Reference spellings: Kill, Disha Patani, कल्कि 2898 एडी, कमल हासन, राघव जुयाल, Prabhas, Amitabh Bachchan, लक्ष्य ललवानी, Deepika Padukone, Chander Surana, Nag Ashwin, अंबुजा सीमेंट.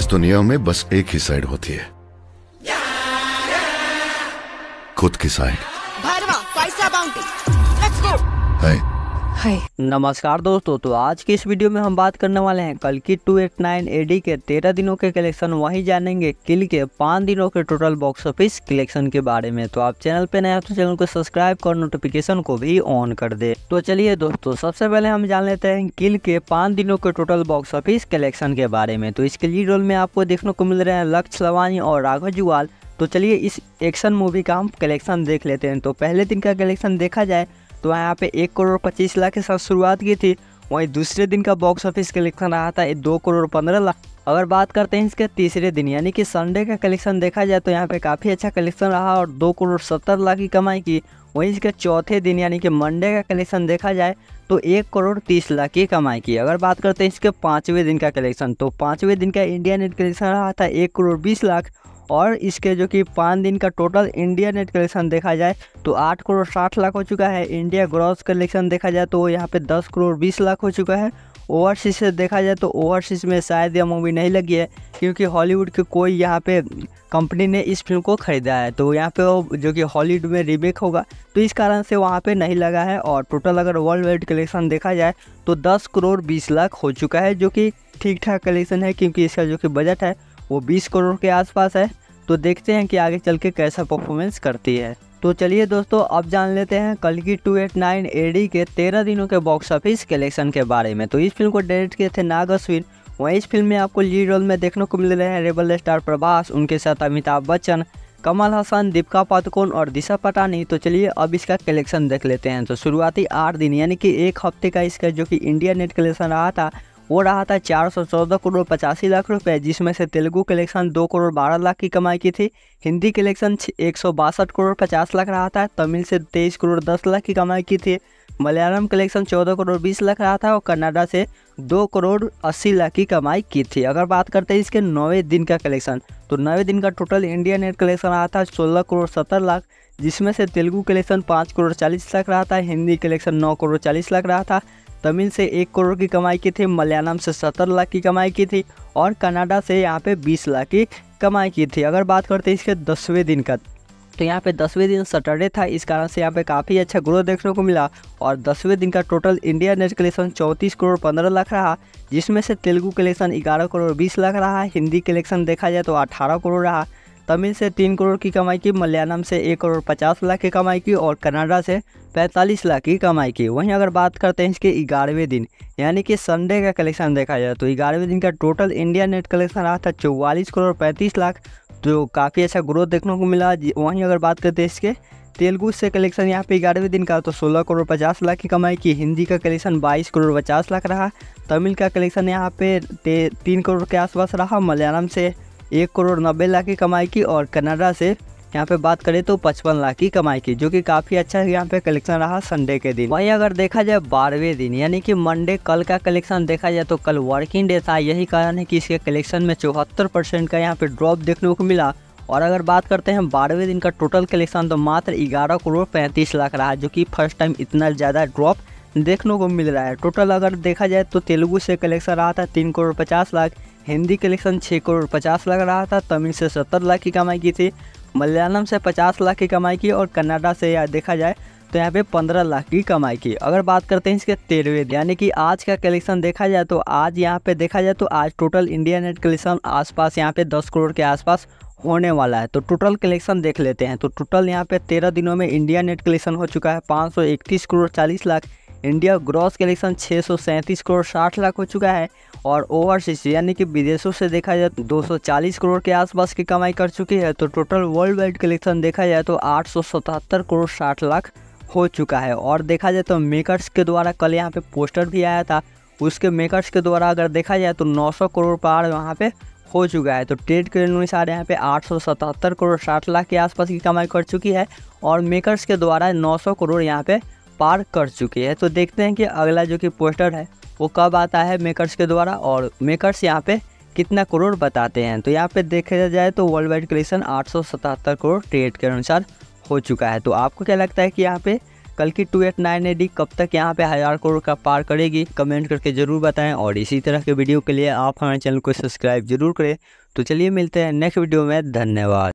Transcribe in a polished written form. इस दुनिया में बस एक ही साइड होती है, खुद की साइड। नमस्कार दोस्तों, तो आज की इस वीडियो में हम बात करने वाले हैं कल्कि 2898 एडी के 13 दिनों के कलेक्शन, वहीं जानेंगे किल के 5 दिनों के टोटल बॉक्स ऑफिस कलेक्शन के बारे में। तो आप चैनल पे नए हो तो चैनल को सब्सक्राइब कर नोटिफिकेशन को भी ऑन कर दे। तो चलिए दोस्तों, सबसे पहले हम जान लेते हैं किल के 5 दिनों के टोटल बॉक्स ऑफिस कलेक्शन के बारे में। तो इसके लीड रोल में आपको देखने को मिल रहे हैं लक्ष्य ललवानी और राघव जुयाल। तो चलिए इस एक्शन मूवी का हम कलेक्शन देख लेते हैं। तो पहले दिन का कलेक्शन देखा जाए तो यहाँ पे 1,25 करोड़ के साथ शुरुआत की थी, वहीं दूसरे दिन का बॉक्स ऑफिस कलेक्शन रहा था 2,15 करोड़। अगर बात करते हैं इसके तीसरे दिन यानी कि संडे का कलेक्शन देखा जाए तो यहाँ पे काफ़ी अच्छा कलेक्शन रहा और 2,70 करोड़ की कमाई की। वहीं इसके चौथे दिन यानी कि मंडे का कलेक्शन देखा जाए तो 1,30 करोड़ की कमाई की। अगर बात करते हैं इसके पाँचवें दिन का कलेक्शन, तो पाँचवें दिन का इंडिया नेट कलेक्शन रहा था 1,20 करोड़ और इसके जो कि 5 दिन का टोटल इंडिया नेट कलेक्शन देखा जाए तो 8,60 करोड़ हो चुका है। इंडिया ग्रॉस कलेक्शन देखा जाए तो यहाँ पे 10,20 करोड़ हो चुका है। ओवरसीज से देखा जाए तो ओवरसीज में शायद यह मूवी नहीं लगी है क्योंकि हॉलीवुड की कोई यहाँ पे कंपनी ने इस फिल्म को ख़रीदा है, तो यहाँ पे जो कि हॉलीवुड में रीमेक होगा तो इस कारण से वहाँ पे नहीं लगा है। और टोटल अगर वर्ल्ड वाइड कलेक्शन देखा जाए तो 10,20 करोड़ हो चुका है, जो कि ठीक ठाक कलेक्शन है क्योंकि इसका जो कि बजट है वो 20 करोड़ के आसपास है। तो देखते हैं कि आगे चल के कैसा परफॉर्मेंस करती है। तो चलिए दोस्तों, अब जान लेते हैं कल्कि 2898 एडी के 13 दिनों के बॉक्स ऑफिस कलेक्शन के बारे में। तो इस फिल्म को डायरेक्ट किए थे नाग अश्विन। वहीं इस फिल्म में आपको लीड रोल में देखने को मिल रहे हैं रेबल स्टार प्रभास, उनके साथ अमिताभ बच्चन, कमल हासन, दीपिका पादुकोण और दिशा पटानी। तो चलिए अब इसका कलेक्शन देख लेते हैं। तो शुरुआती 8 दिन यानी कि 1 हफ्ते का इसका जो कि इंडिया नेट कलेक्शन रहा था वो रहा था 414 करोड़ 85 लाख रुपए, जिसमें से तेलुगू कलेक्शन 2,12 करोड़ की कमाई की थी। हिंदी कलेक्शन 162 करोड़ 50 लाख रहा था। तमिल से 23 करोड़ 10 लाख की कमाई की थी। मलयालम कलेक्शन 14 करोड़ 20 लाख रहा था और कन्नाडा से 2 करोड़ 80 लाख की कमाई की थी। अगर बात करते हैं इसके 9वें दिन का कलेक्शन, तो 9वें दिन का टोटल इंडिया नेट कलेक्शन रहा था 16 करोड़ 70 लाख, जिसमें से तेलुगू कलेक्शन 5 करोड़ 40 लाख रहा था। हिंदी कलेक्शन 9 करोड़ 40 लाख रहा था। तमिल से 1 करोड़ की कमाई की थी। मलयालम से 17 लाख की कमाई की थी और कनाडा से यहाँ पे 20 लाख की कमाई की थी। अगर बात करते हैं इसके 10वें दिन का, तो यहाँ पे 10वें दिन सैटरडे था, इस कारण से यहाँ पे काफ़ी अच्छा ग्रोथ देखने को मिला और 10वें दिन का total India net collection 34 crore 15 lakh रहा, जिसमें से तेलुगू कलेक्शन 11 करोड़ 20 लाख रहा। हिंदी कलेक्शन देखा जाए तो 18 करोड़ रहा। तमिल से 3 करोड़ की कमाई की, मलयालम से 1 करोड़ 50 लाख की कमाई की और कनाडा से 45 लाख की कमाई की। वहीं अगर बात करते हैं इसके 11वें दिन यानी कि संडे का कलेक्शन देखा जाए तो 11वें दिन का टोटल इंडिया नेट कलेक्शन रहा था 44 करोड़ 35 लाख, तो काफ़ी अच्छा ग्रोथ देखने को मिला। वहीं अगर बात करते हैं इसके तेलुगू से कलेक्शन यहाँ पे 11वें दिन का तो 16 करोड़ 50 लाख की कमाई की। हिंदी का कलेक्शन 22 करोड़ 50 लाख रहा। तमिल का कलेक्शन यहाँ पे 3 करोड़ के आसपास रहा। मलयालम से 1 करोड़ 90 लाख की कमाई की और कनाडा से यहाँ पे बात करें तो 55 लाख की कमाई की, जो कि काफ़ी अच्छा यहाँ पे कलेक्शन रहा संडे के दिन। वहीं अगर देखा जाए 12वें दिन यानी कि मंडे कल का कलेक्शन देखा जाए तो कल वर्किंग डे था, यही कारण है कि इसके कलेक्शन में 74% का यहाँ पे ड्रॉप देखने को मिला। और अगर बात करते हैं 12वें दिन का टोटल कलेक्शन तो मात्र 11 करोड़ 35 लाख रहा, जो कि फर्स्ट टाइम इतना ज़्यादा ड्रॉप देखने को मिल रहा है। टोटल अगर देखा जाए तो तेलुगू से कलेक्शन रहा था 3 करोड़ 50 लाख, हिंदी कलेक्शन 6 करोड़ 50 लाख रहा था। तमिल से 70 लाख की कमाई की थी, मलयालम से 50 लाख की कमाई की और कन्नाडा से यहाँ देखा जाए तो यहाँ पे 15 लाख की कमाई की। अगर बात करते हैं इसके 13वें यानी कि आज का कलेक्शन देखा जाए तो आज यहाँ पे देखा जाए तो आज टोटल इंडिया नेट कलेक्शन आसपास यहाँ पे 10 करोड़ के आसपास होने वाला है। तो टोटल कलेक्शन देख लेते हैं। तो टोटल यहाँ पे 13 दिनों में इंडिया नेट कलेक्शन हो चुका है 531 crore 40 lakh. India gross collection 637 crore 60 lakh हो चुका है और ओवरसीज यानी कि विदेशों से देखा जाए 240 करोड़ के आसपास की कमाई कर चुकी है। तो टोटल वर्ल्ड वाइड कलेक्शन देखा जाए तो 877 करोड़ 60 लाख हो चुका है। और देखा जाए तो मेकर्स के द्वारा कल यहाँ पे पोस्टर भी आया था, उसके मेकर्स के द्वारा अगर देखा जाए तो 900 करोड़ पार यहाँ पे हो चुका है। तो ट्रेड के अनुसार यहाँ पे 877 करोड़ 60 लाख के आसपास की कमाई कर चुकी है और मेकर्स के द्वारा 900 करोड़ यहाँ पे पार कर चुकी है। तो देखते हैं कि अगला जो कि पोस्टर है वो कब आता है मेकर्स के द्वारा और मेकर्स यहाँ पे कितना करोड़ बताते हैं। तो यहाँ पे देखा जाए तो world wide collection 877 crore trade के अनुसार हो चुका है। तो आपको क्या लगता है कि यहाँ पे कल्कि 2898 कब तक यहाँ पे 1000 करोड़ का पार करेगी, कमेंट करके जरूर बताएं। और इसी तरह के वीडियो के लिए आप हमारे चैनल को सब्सक्राइब जरूर करें। तो चलिए मिलते हैं नेक्स्ट वीडियो में, धन्यवाद।